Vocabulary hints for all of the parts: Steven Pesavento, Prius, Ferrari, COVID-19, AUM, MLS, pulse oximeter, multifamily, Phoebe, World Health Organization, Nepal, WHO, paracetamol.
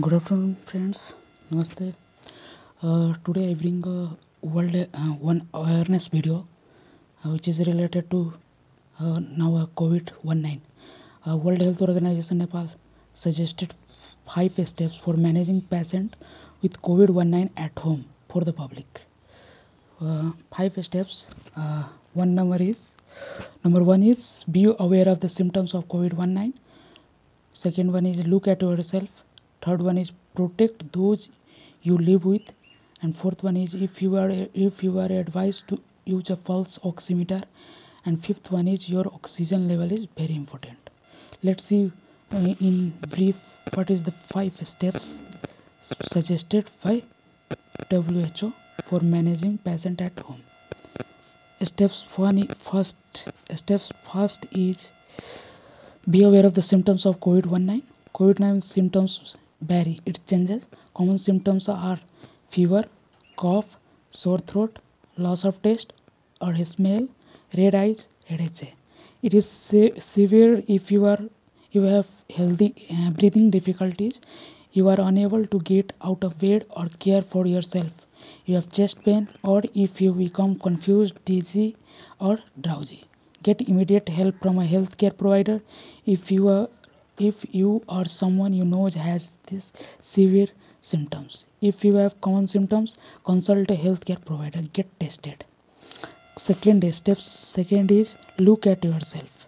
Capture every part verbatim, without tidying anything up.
Good afternoon friends, नमस्ते। Today I bring world one awareness video which is related to now COVID nineteen. World Health Organization Nepal suggested five steps for managing patient with COVID nineteen at home for the public. Five steps. One number is number one is be aware of the symptoms of COVID nineteen. Second one is look at your self. Third one is protect those you live with, and fourth one is if you are if you are advised to use a pulse oximeter, and fifth one is your oxygen level is very important. Let's see uh, in brief what is the five steps suggested by W H O for managing patient at home. Steps one first steps first is be aware of the symptoms of COVID nineteen. COVID nineteen symptoms vary, it changes. Common symptoms are fever, cough, sore throat, loss of taste or smell, red eyes, headache. It is se severe if you are you have healthy uh, breathing difficulties, you are unable to get out of bed or care for yourself, you have chest pain, or if you become confused, dizzy or drowsy. Get immediate help from a healthcare provider if you are If you or someone you know has these severe symptoms. If you have common symptoms, consult a healthcare provider. Get tested. Second step. Second is look at yourself.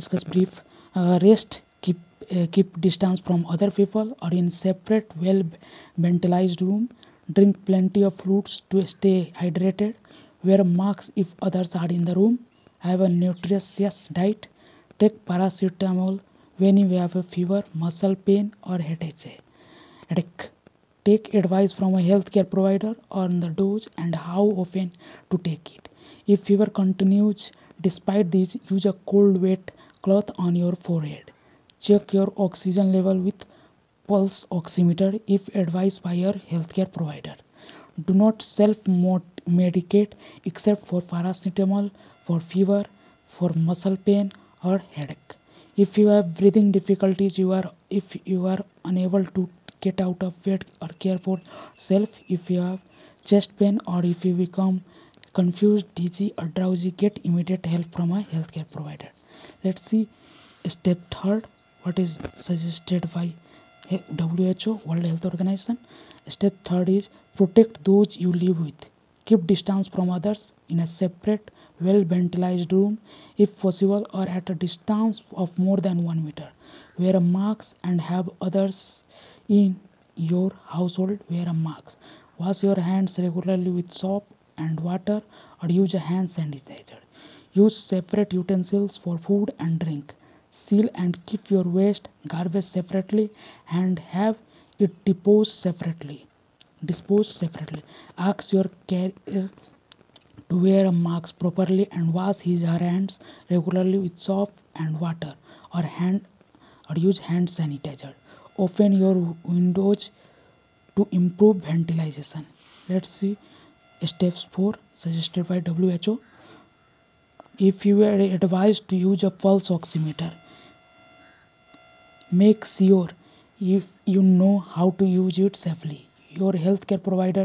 Discuss brief. Uh, rest. Keep uh, keep distance from other people or in separate, well ventilated room. Drink plenty of fruits to stay hydrated. Wear masks if others are in the room. Have a nutritious diet. Take paracetamol when you have a fever, muscle pain or headache. Headache. Take advice from a healthcare provider on the dose and how often to take it. If fever continues despite this, use a cold wet cloth on your forehead. Check your oxygen level with pulse oximeter if advised by your healthcare provider. Do not self-medicate except for paracetamol for fever, for muscle pain or headache. If you have breathing difficulties, you are if you are unable to get out of bed or care for self, if you have chest pain or if you become confused, dizzy or drowsy, get immediate help from a healthcare provider. Let's see step third, what is suggested by W H O, World Health Organization. Step third is protect those you live with. Keep distance from others in a separate, well-ventilated room if possible or at a distance of more than one meter. Wear a mask and have others in your household wear a mask. Wash your hands regularly with soap and water or use a hand sanitizer. Use separate utensils for food and drink. Seal and keep your waste, garbage separately and have it disposed separately. Dispose separately. Ask your carrier to wear a mask properly and wash his or her hands regularly with soap and water, or hand or use hand sanitizer. Open your windows to improve ventilation. Let's see steps four suggested by W H O. If you are advised to use a pulse oximeter, make sure if you know how to use it safely. Your healthcare provider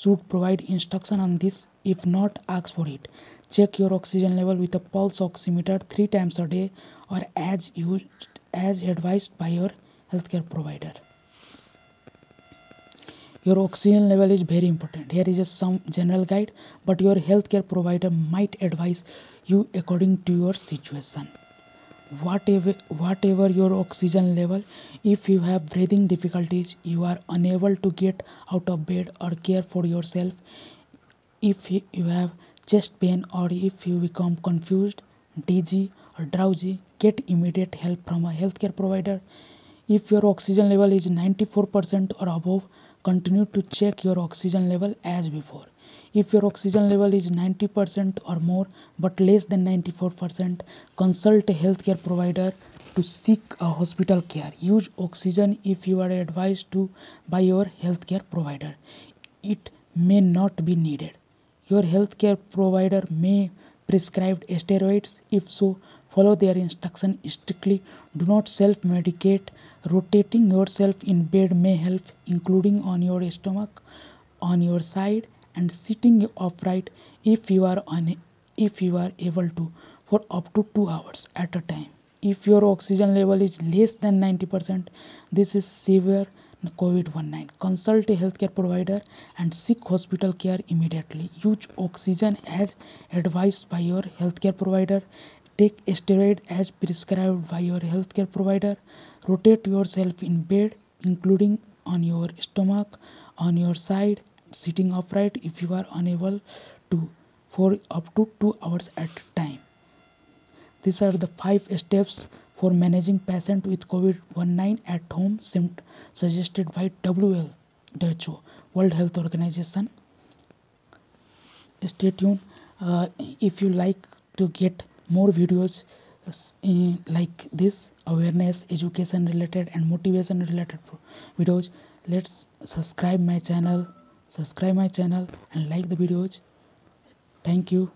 should provide instruction on this. If not, ask for it. Check your oxygen level with a pulse oximeter three times a day or as used, as advised by your healthcare provider. Your oxygen level is very important. Here is a some general guide, but your healthcare provider might advise you according to your situation. Whatever, whatever your oxygen level, if you have breathing difficulties, you are unable to get out of bed or care for yourself, if you have chest pain or if you become confused, dizzy or drowsy, get immediate help from a healthcare provider. If your oxygen level is ninety-four percent or above, continue to check your oxygen level as before. If your oxygen level is ninety percent or more but less than ninety-four percent, consult a healthcare provider to seek a hospital care. Use oxygen if you are advised to by your healthcare provider. It may not be needed. Your healthcare provider may prescribe steroids. If so, follow their instruction strictly. Do not self-medicate Rotating yourself in bed may help, including on your stomach, on your side, and sitting upright if you are on, if you are able to, for up to two hours at a time. If your oxygen level is less than ninety percent, this is severe COVID nineteen. Consult a healthcare provider and seek hospital care immediately. Use oxygen as advised by your healthcare provider. Take steroid as prescribed by your healthcare provider. Rotate yourself in bed, including on your stomach, on your side, sitting upright if you are unable to, for up to two hours at a time. These are the five steps for managing patients with COVID nineteen at home, suggested by W H O, World Health Organization. Stay tuned. Uh, if you like to get more videos in, like this, awareness, education related and motivation related videos, let's subscribe my channel, subscribe my channel and like the videos. Thank you.